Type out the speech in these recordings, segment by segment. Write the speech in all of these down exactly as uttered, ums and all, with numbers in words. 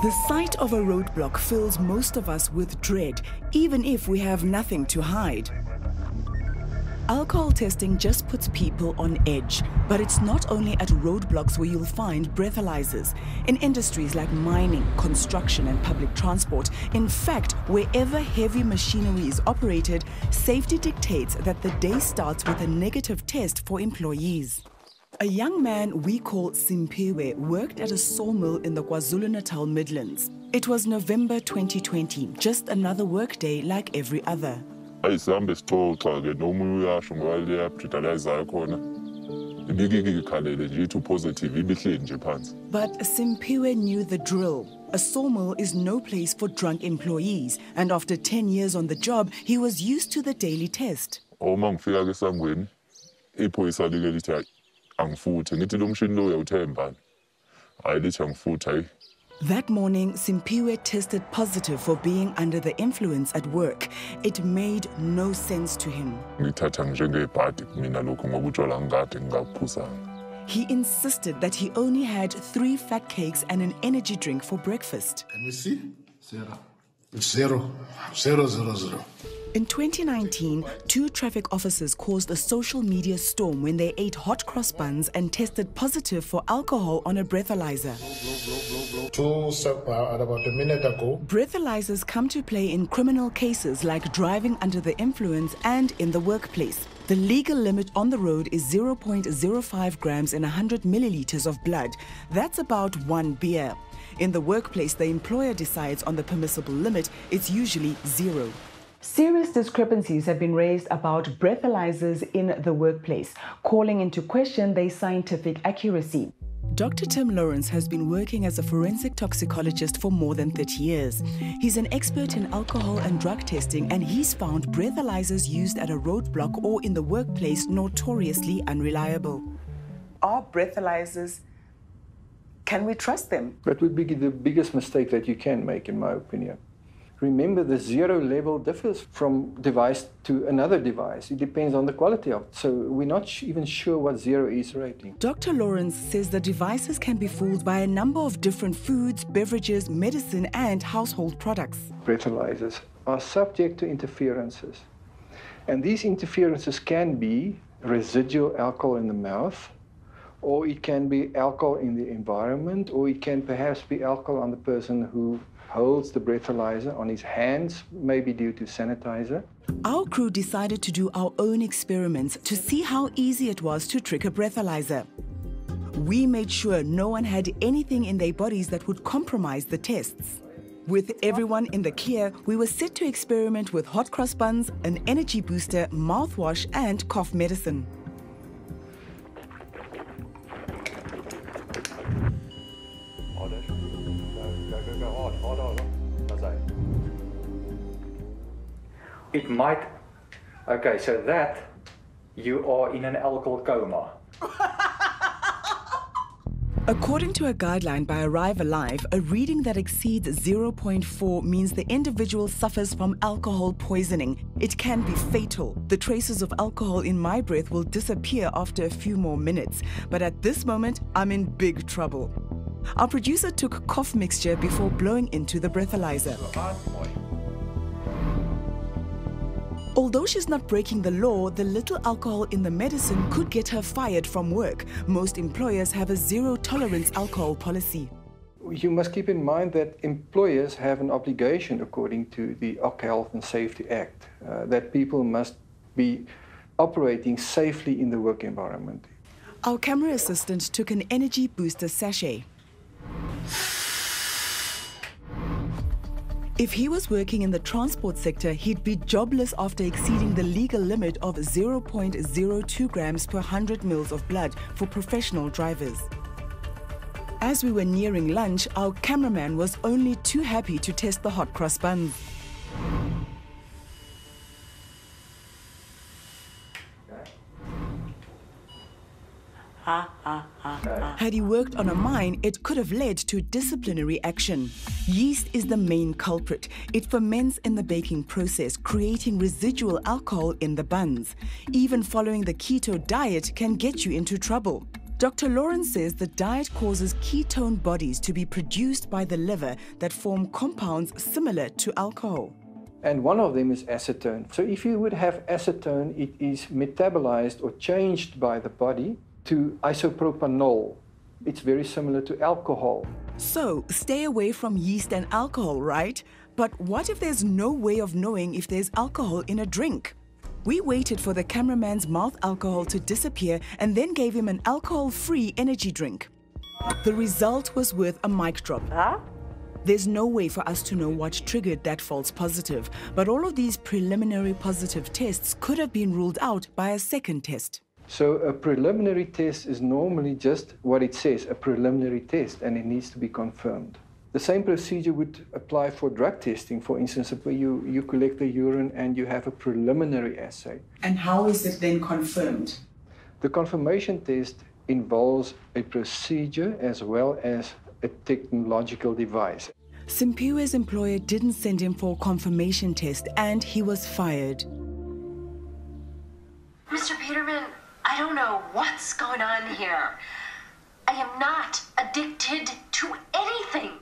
The sight of a roadblock fills most of us with dread, even if we have nothing to hide. Alcohol testing just puts people on edge, but it's not only at roadblocks where you'll find breathalyzers. In industries like mining, construction and public transport, in fact, wherever heavy machinery is operated, safety dictates that the day starts with a negative test for employees. A young man we call Simpiwe worked at a sawmill in the KwaZulu-Natal Midlands. It was November twenty twenty, just another workday like every other. But Simpiwe knew the drill. A sawmill is no place for drunk employees, and after ten years on the job, he was used to the daily test. That morning, Simpiwe tested positive for being under the influence at work. It made no sense to him. He insisted that he only had three fat cakes and an energy drink for breakfast. Can we see? Zero. Zero. Zero, zero, zero. In twenty nineteen, two traffic officers caused a social media storm when they ate hot cross buns and tested positive for alcohol on a breathalyzer. Two, uh, about a minute ago. Breathalyzers come to play in criminal cases like driving under the influence and in the workplace. The legal limit on the road is zero point zero five grams in one hundred milliliters of blood. That's about one beer. In the workplace, the employer decides on the permissible limit. It's usually zero. Serious discrepancies have been raised about breathalyzers in the workplace, calling into question their scientific accuracy. Doctor Tim Lawrence has been working as a forensic toxicologist for more than thirty years. He's an expert in alcohol and drug testing, and he's found breathalyzers used at a roadblock or in the workplace notoriously unreliable. Are breathalyzers, can we trust them? That would be the biggest mistake that you can make, in my opinion. Remember, the zero level differs from device to another device. It depends on the quality of it. So we're not even sure what zero is rating. Doctor Lawrence says the devices can be fooled by a number of different foods, beverages, medicine and household products. Breathalyzers are subject to interferences. And these interferences can be residual alcohol in the mouth, or it can be alcohol in the environment, or it can perhaps be alcohol on the person who holds the breathalyzer on his hands, maybe due to sanitizer. Our crew decided to do our own experiments to see how easy it was to trick a breathalyzer. We made sure no one had anything in their bodies that would compromise the tests. With everyone in the clear, we were set to experiment with hot cross buns, an energy booster, mouthwash and cough medicine. It might, okay, so that you are in an alcohol coma. According to a guideline by Arrive Alive, a reading that exceeds zero point four means the individual suffers from alcohol poisoning. It can be fatal. The traces of alcohol in my breath will disappear after a few more minutes. But at this moment, I'm in big trouble. Our producer took cough mixture before blowing into the breathalyzer. Although she's not breaking the law, the little alcohol in the medicine could get her fired from work. Most employers have a zero-tolerance alcohol policy. You must keep in mind that employers have an obligation, according to the Occupational Health and Safety Act, uh, that people must be operating safely in the work environment. Our camera assistant took an energy booster sachet. If he was working in the transport sector, he'd be jobless after exceeding the legal limit of zero point zero two grams per one hundred mils of blood for professional drivers. As we were nearing lunch, our cameraman was only too happy to test the hot cross buns. Had he worked on a mine, it could have led to disciplinary action. Yeast is the main culprit. It ferments in the baking process, creating residual alcohol in the buns. Even following the keto diet can get you into trouble. Doctor Lawrence says the diet causes ketone bodies to be produced by the liver that form compounds similar to alcohol. And one of them is acetone. So if you would have acetone, it is metabolized or changed by the body to isopropanol. It's very similar to alcohol. So stay away from yeast and alcohol, right? But what if there's no way of knowing if there's alcohol in a drink? We waited for the cameraman's mouth alcohol to disappear and then gave him an alcohol-free energy drink. The result was worth a mic drop. Huh? There's no way for us to know what triggered that false positive, but all of these preliminary positive tests could have been ruled out by a second test. So a preliminary test is normally just what it says, a preliminary test, and it needs to be confirmed. The same procedure would apply for drug testing, for instance, where you, you collect the urine and you have a preliminary assay. And how is it then confirmed? The confirmation test involves a procedure as well as a technological device. Simpiwe's employer didn't send him for a confirmation test and he was fired. Mister Peterman, I don't know what's going on here. I am not addicted to anything.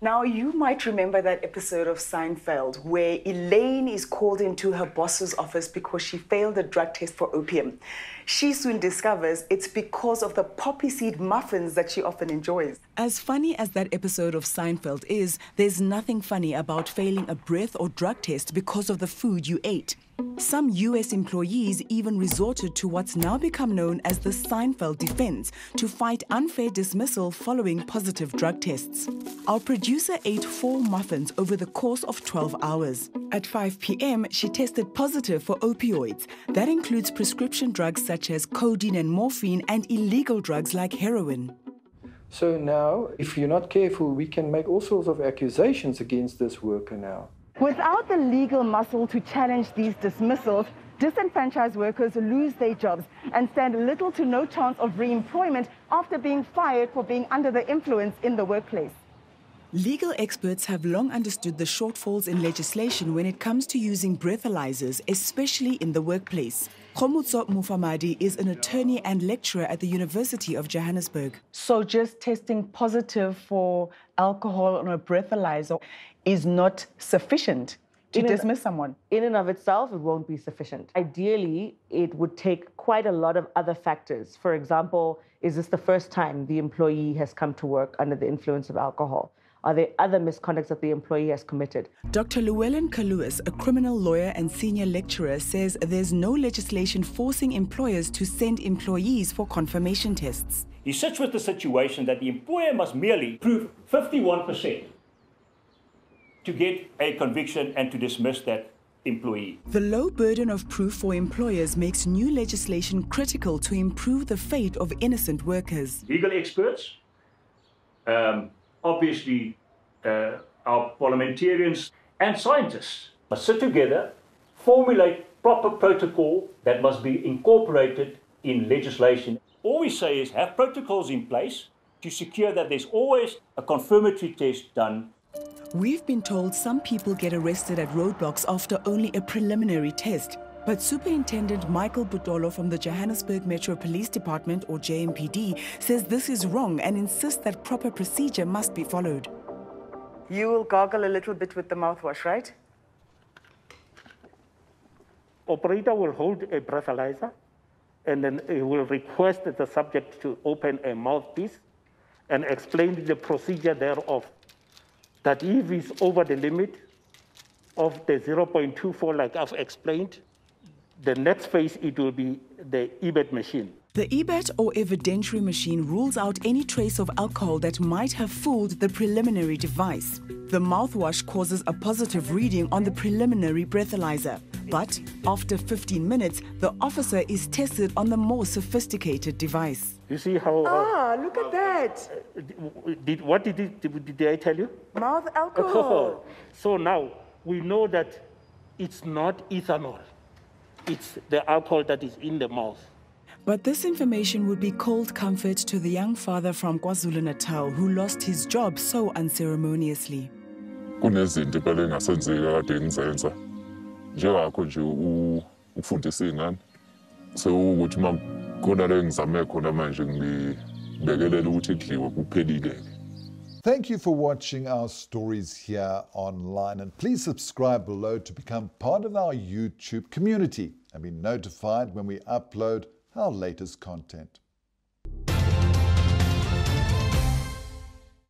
Now, you might remember that episode of Seinfeld where Elaine is called into her boss's office because she failed a drug test for opium. She soon discovers it's because of the poppy seed muffins that she often enjoys. As funny as that episode of Seinfeld is, there's nothing funny about failing a breath or drug test because of the food you ate. Some U S employees even resorted to what's now become known as the Seinfeld defense to fight unfair dismissal following positive drug tests. Our producer ate four muffins over the course of twelve hours. At five p m, she tested positive for opioids. That includes prescription drugs such as codeine and morphine and illegal drugs like heroin. So now, if you're not careful, we can make all sorts of accusations against this worker now. Without the legal muscle to challenge these dismissals, disenfranchised workers lose their jobs and stand little to no chance of re-employment after being fired for being under the influence in the workplace. Legal experts have long understood the shortfalls in legislation when it comes to using breathalyzers, especially in the workplace. Khumuzo Mufamadi is an attorney and lecturer at the University of Johannesburg. So just testing positive for alcohol on a breathalyzer is not sufficient to dismiss someone. In and of itself, it won't be sufficient. Ideally, it would take quite a lot of other factors. For example, is this the first time the employee has come to work under the influence of alcohol? Are there other misconducts that the employee has committed? Doctor Llewellyn Kaluis, a criminal lawyer and senior lecturer, says there's no legislation forcing employers to send employees for confirmation tests. He sits with the situation that the employer must merely prove fifty-one percent. To get a conviction and to dismiss that employee. The low burden of proof for employers makes new legislation critical to improve the fate of innocent workers. Legal experts, um, obviously uh, our parliamentarians and scientists must sit together, formulate proper protocol that must be incorporated in legislation. All we say is have protocols in place to secure that there's always a confirmatory test done. We've been told some people get arrested at roadblocks after only a preliminary test. But Superintendent Michael Budolo from the Johannesburg Metro Police Department, or J M P D, says this is wrong and insists that proper procedure must be followed. You will gargle a little bit with the mouthwash, right? Operator will hold a breathalyzer and then he will request the subject to open a mouthpiece and explain the procedure thereof. That if it's over the limit of the zero point two four, like I've explained, the next phase, it will be the E B E T machine. The E B E T or evidentiary machine rules out any trace of alcohol that might have fooled the preliminary device. The mouthwash causes a positive reading on the preliminary breathalyzer. But after fifteen minutes, the officer is tested on the more sophisticated device. You see how... Ah, uh, look at that. Uh, did, what did, it, did, did I tell you? Mouth alcohol. So now we know that it's not ethanol. It's the alcohol that is in the mouth. But this information would be cold comfort to the young father from KwaZulu-Natal who lost his job so unceremoniously. Njengakhona nje ukufundisa ingane so ukuthi uma Thank you for watching our stories here online, and please subscribe below to become part of our YouTube community and be notified when we upload our latest content.